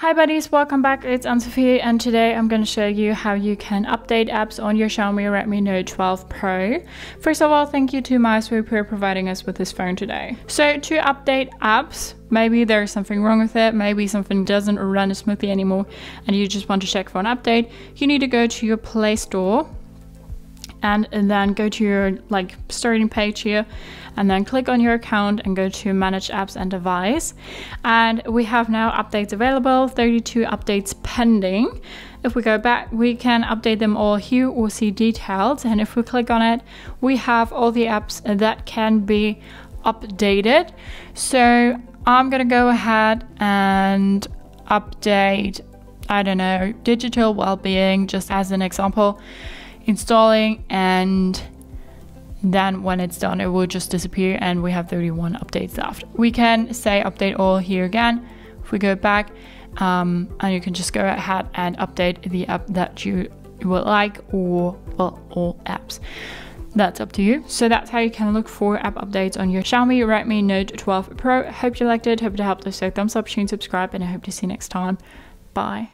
Hi buddies, welcome back. It's Ann Sophie, and today I'm going to show you how you can update apps on your Xiaomi Redmi Note 12 Pro. First of all, thank you to MySweep for providing us with this phone today. So to update apps, maybe there's something wrong with it, maybe something doesn't run smoothly anymore and you just want to check for an update, you need to go to your Play Store and then go to your starting page here, and then click on your account and go to manage apps and device, and we have now updates available, 32 updates pending. If we go back, we can update them all here or see details, and if we click on it, we have all the apps that can be updated. So I'm gonna go ahead and update, I don't know, digital well-being, just as an example, installing, and then when it's done it will just disappear and we have 31 updates left. We can say update all here again. If we go back, and you can just go ahead and update the app that you would like, or well, all apps, that's up to you. So that's how you can look for app updates on your Xiaomi Redmi Note 12 Pro. Hope you liked it, hope it helped. So thumbs up, share, subscribe, and I hope to see you next time. Bye.